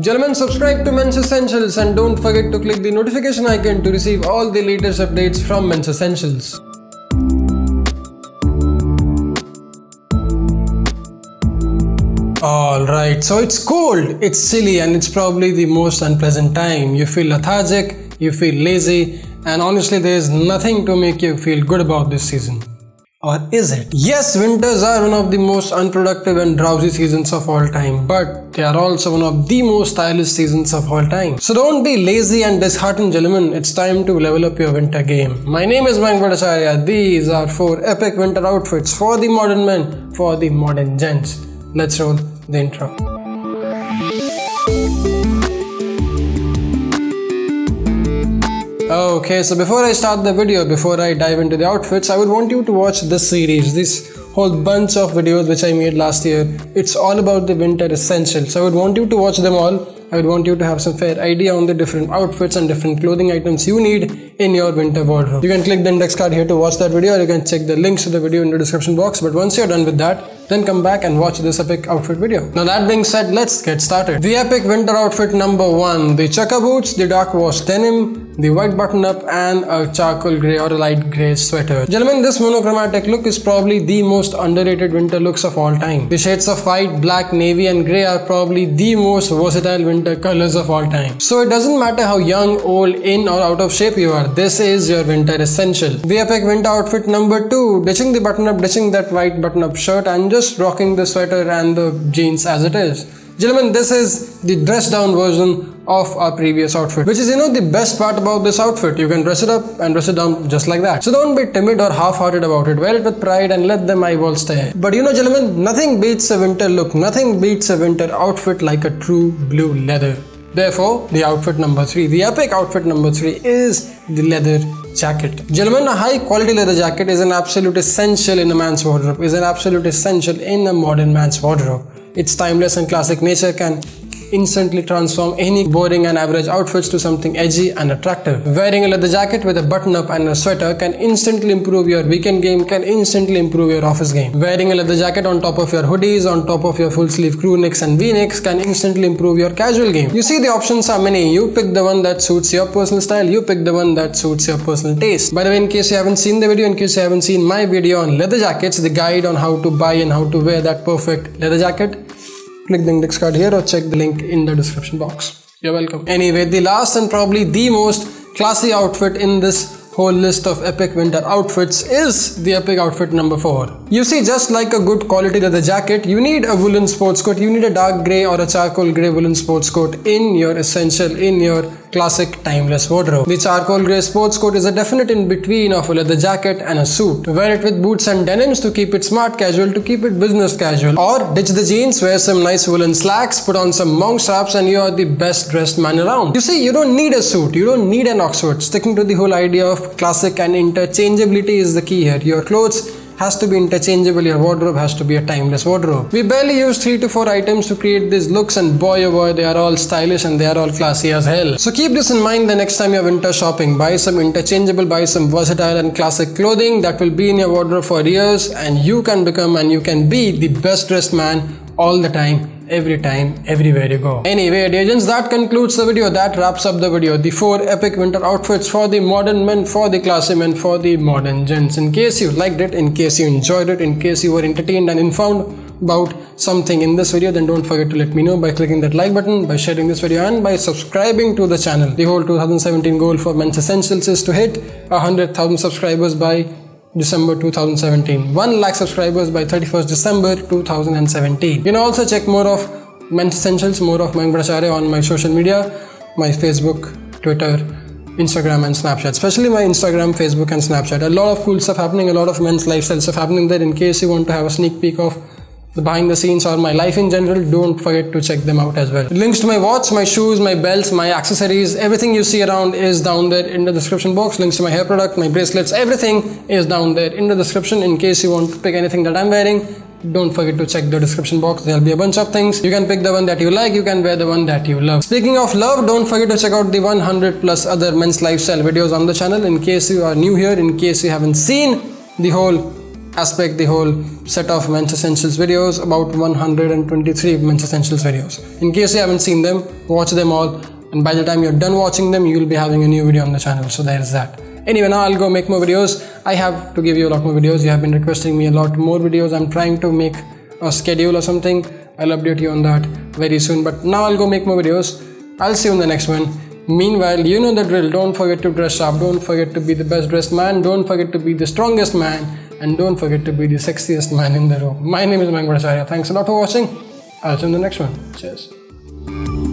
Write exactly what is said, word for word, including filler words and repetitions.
Gentlemen, subscribe to Men's Essentials and don't forget to click the notification icon to receive all the latest updates from Men's Essentials. Alright, so it's cold, it's chilly, and it's probably the most unpleasant time. You feel lethargic, you feel lazy, and honestly there is nothing to make you feel good about this season. Or is it? Yes, winters are one of the most unproductive and drowsy seasons of all time, but they are also one of the most stylish seasons of all time. So don't be lazy and disheartened, gentlemen. It's time to level up your winter game. My name is Mayank Bhattacharya. These are four epic winter outfits for the modern men, for the modern gents. Let's roll the intro. Okay, so before I start the video, before I dive into the outfits, I would want you to watch this series, this whole bunch of videos which I made last year. It's all about the winter essentials. So I would want you to watch them all. I would want you to have some fair idea on the different outfits and different clothing items you need in your winter wardrobe. You can click the index card here to watch that video, or you can check the links to the video in the description box. But once you're done with that, then come back and watch this epic outfit video. Now that being said, let's get started. The epic winter outfit number one, the chukka boots, the dark wash denim, the white button up, and a charcoal grey or a light grey sweater. Gentlemen, this monochromatic look is probably the most underrated winter looks of all time. The shades of white, black, navy, and grey are probably the most versatile winter winter colors of all time. So it doesn't matter how young, old, in or out of shape you are, this is your winter essential. The epic winter outfit number two, ditching the button up, ditching that white button up shirt and just rocking the sweater and the jeans as it is. Gentlemen, this is the dress down version of our previous outfit, which is, you know, the best part about this outfit. You can dress it up and dress it down just like that. So don't be timid or half-hearted about it. Wear it with pride and let them eyeballs stare. But you know, gentlemen, nothing beats a winter look, nothing beats a winter outfit like a true blue leather. Therefore, the outfit number three, the epic outfit number three, is the leather jacket. Gentlemen, a high quality leather jacket is an absolute essential in a man's wardrobe, is an absolute essential in a modern man's wardrobe. Its timeless and classic nature can instantly transform any boring and average outfits to something edgy and attractive. Wearing a leather jacket with a button-up and a sweater can instantly improve your weekend game, can instantly improve your office game. Wearing a leather jacket on top of your hoodies, on top of your full-sleeve crew necks and v-necks can instantly improve your casual game. You see, the options are many. You pick the one that suits your personal style, you pick the one that suits your personal taste. By the way, in case you haven't seen the video, in case you haven't seen my video on leather jackets, the guide on how to buy and how to wear that perfect leather jacket, click the index card here or check the link in the description box. You're welcome. Anyway, the last and probably the most classy outfit in this whole list of epic winter outfits is the epic outfit number four. You see, just like a good quality leather jacket, you need a woolen sports coat. You need a dark grey or a charcoal grey woolen sports coat in your essential, in your classic timeless wardrobe. The charcoal grey sports coat is a definite in between of a leather jacket and a suit. Wear it with boots and denims to keep it smart casual, to keep it business casual. Or ditch the jeans, wear some nice woolen slacks, put on some mong straps, and you are the best dressed man around. You see, you don't need a suit, you don't need an Oxford. Sticking to the whole idea of classic and interchangeability is the key here. Your clothes has to be interchangeable, your wardrobe has to be a timeless wardrobe. We barely use three to four items to create these looks, and boy oh boy, they are all stylish and they are all classy as hell. So keep this in mind the next time you're winter shopping. Buy some interchangeable, buy some versatile and classic clothing that will be in your wardrobe for years, and you can become and you can be the best dressed man all the time, every time, everywhere you go. Anyway, dear gents, that concludes the video. That wraps up the video. The four epic winter outfits for the modern men, for the classy men, for the modern gents. In case you liked it, in case you enjoyed it, in case you were entertained and informed about something in this video, then don't forget to let me know by clicking that like button, by sharing this video, and by subscribing to the channel. The whole two thousand seventeen goal for Men's Essentials is to hit one hundred thousand subscribers by December two thousand seventeen, one lakh subscribers by thirty-first December two thousand seventeen. You can also check more of Men's Essentials, more of Mayank Bhattacharya on my social media, my Facebook, Twitter, Instagram and Snapchat, especially my Instagram, Facebook and Snapchat. A lot of cool stuff happening, a lot of men's lifestyle stuff happening there. In case you want to have a sneak peek of the behind the scenes or my life in general, don't forget to check them out as well. Links to my watch, my shoes, my belts, my accessories, everything you see around is down there in the description box. Links to my hair product, my bracelets, everything is down there in the description. In case you want to pick anything that I'm wearing, don't forget to check the description box. There'll be a bunch of things. You can pick the one that you like, you can wear the one that you love. Speaking of love, don't forget to check out the one hundred plus other men's lifestyle videos on the channel. In case you are new here, in case you haven't seen the whole aspect the whole set of Men's Essentials videos, about one hundred twenty-three Men's Essentials videos. In case you haven't seen them, watch them all, and by the time you're done watching them, you will be having a new video on the channel. So there is that. Anyway, now I'll go make more videos. I have to give you a lot more videos. You have been requesting me a lot more videos. I'm trying to make a schedule or something. I'll update you on that very soon. But now I'll go make more videos. I'll see you in the next one. Meanwhile, you know the drill. Don't forget to dress up. Don't forget to be the best dressed man. Don't forget to be the strongest man. And don't forget to be the sexiest man in the room. My name is Mayank Bhattacharya. Thanks a lot for watching. I'll see you in the next one. Cheers.